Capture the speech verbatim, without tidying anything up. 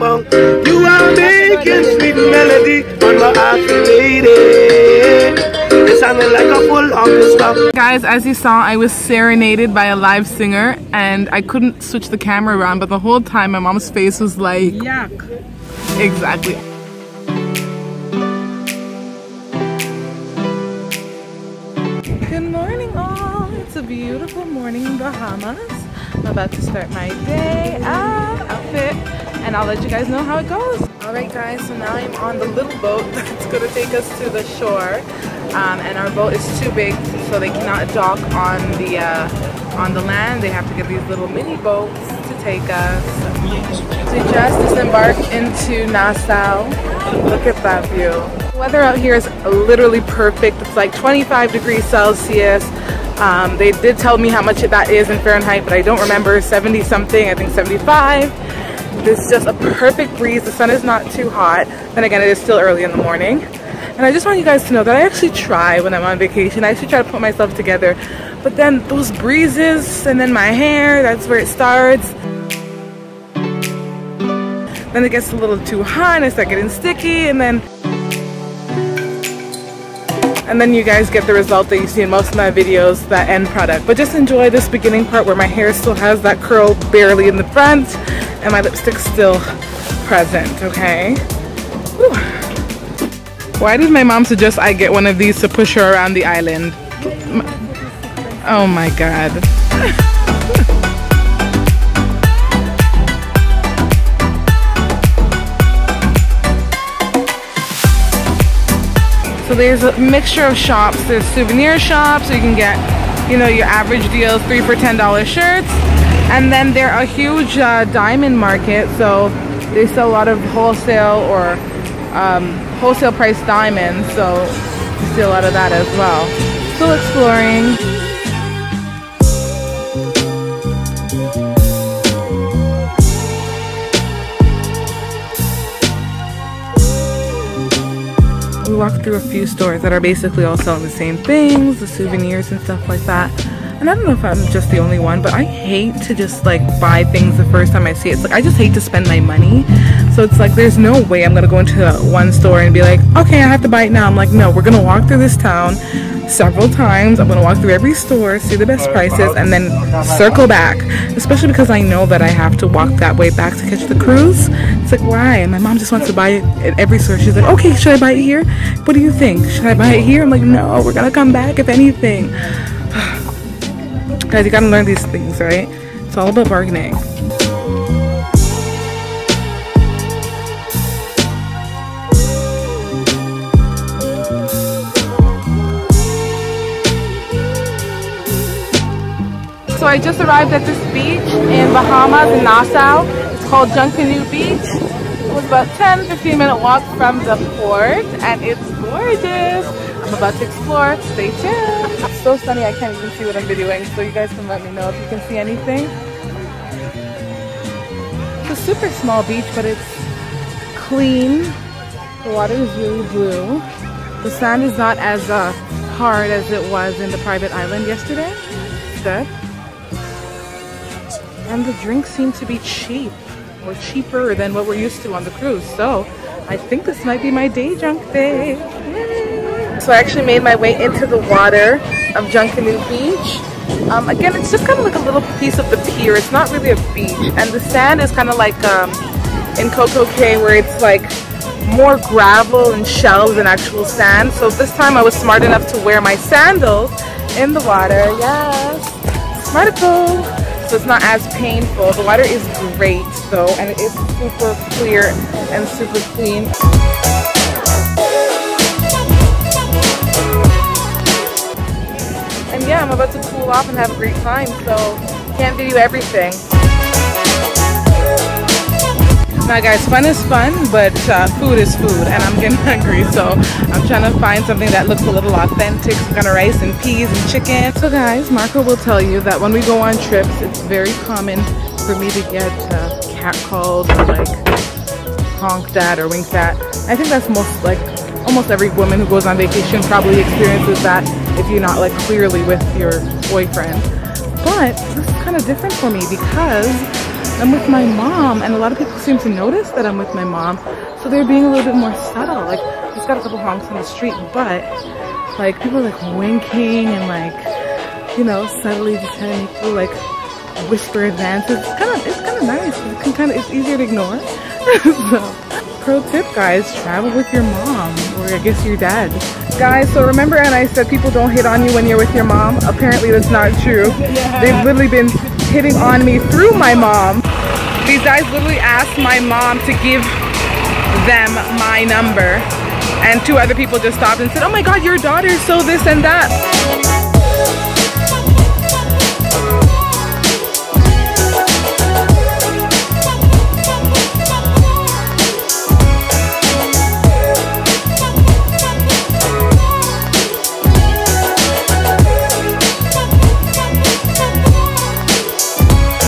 bone. You are making sweet melody on my heart, lady. It sounded like a full orchestra. Guys, as you saw, I was serenaded by a live singer, and I couldn't switch the camera around, but the whole time my mom's face was like... yuck. Exactly. Good morning, all. It's a beautiful morning in Bahamas. I'm about to start my day out, outfit, and I'll let you guys know how it goes. Alright guys, so now I'm on the little boat that's going to take us to the shore. Um, and our boat is too big, so they cannot dock on the uh, on the land. They have to get these little mini boats to take us. We just disembarked into Nassau. Look at that view. The weather out here is literally perfect. It's like twenty-five degrees Celsius. Um, they did tell me how much that is in Fahrenheit, but I don't remember. seventy something, I think seventy-five. It's just a perfect breeze. The sun is not too hot. Then again, it is still early in the morning. And I just want you guys to know that I actually try when I'm on vacation. I actually try to put myself together. But then those breezes and then my hair, that's where it starts. Then it gets a little too hot and I start getting sticky. And then, and then you guys get the result that you see in most of my videos, that end product. But just enjoy this beginning part where my hair still has that curl barely in the front and my lipstick's still present, okay? Whew. Why did my mom suggest I get one of these to push her around the island? Oh my God. So there's a mixture of shops. There's souvenir shops, so you can get, you know, your average deals, three for ten dollar shirts. And then there are huge uh, diamond market. So they sell a lot of wholesale or um, wholesale price diamonds, so see a lot of that as well. Still exploring. We walked through a few stores that are basically all selling the same things, the souvenirs and stuff like that. And I don't know if I'm just the only one, but I hate to just like buy things the first time I see it. It's like I just hate to spend my money. So it's like there's no way I'm gonna go into one store and be like, okay, I have to buy it now. I'm like, no, we're gonna walk through this town several times. I'm gonna walk through every store, see the best prices, and then circle back. Especially because I know that I have to walk that way back to catch the cruise. It's like, why? And my mom just wants to buy it at every store. She's like, okay, should I buy it here? What do you think? Should I buy it here? I'm like, no, we're gonna come back if anything. Guys, you gotta learn these things, right? It's all about bargaining. So I just arrived at this beach in Bahamas, in Nassau. It's called Junkanoo Beach. It was about ten, fifteen minute walk from the port, and it's gorgeous. I'm about to explore, stay tuned. It's so sunny I can't even see what I'm videoing, so you guys can let me know if you can see anything. It's a super small beach, but it's clean. The water is really blue. The sand is not as uh, hard as it was in the private island yesterday. It's good. And the drinks seem to be cheap, or cheaper than what we're used to on the cruise. So I think this might be my day junk day. Yay. So I actually made my way into the water of Junkanoo Beach. Um, again, it's just kind of like a little piece of the pier. It's not really a beach. And the sand is kind of like um, in Coco Cay, where it's like more gravel and shells than actual sand. So this time I was smart enough to wear my sandals in the water. Yes, smarticle. So it's not as painful. The water is great though, and it is super clear and super clean. And yeah, I'm about to cool off and have a great time, so can't video everything. Now guys, fun is fun, but uh, food is food, and I'm getting hungry, so I'm trying to find something that looks a little authentic. Some kind of rice and peas and chicken. So guys, Marco will tell you that when we go on trips, it's very common for me to get uh, catcalled or like honked at or winked at. I think that's most like almost every woman who goes on vacation probably experiences that if you're not like clearly with your boyfriend. But this is kind of different for me because I'm with my mom, and a lot of people seem to notice that I'm with my mom, so they're being a little bit more subtle. Like, he's got a couple honks on the street, but like people are like winking and like, you know, subtly just trying to people like whisper advances. It's kind of, it's kind of nice. It can kind of, it's easier to ignore. So, pro tip, guys, travel with your mom, or I guess your dad. Guys, so remember, and I said people don't hit on you when you're with your mom. Apparently that's not true. Yeah. They've literally been hitting on me through my mom. These guys literally asked my mom to give them my number, and two other people just stopped and said, oh my god, your daughter's so this and that.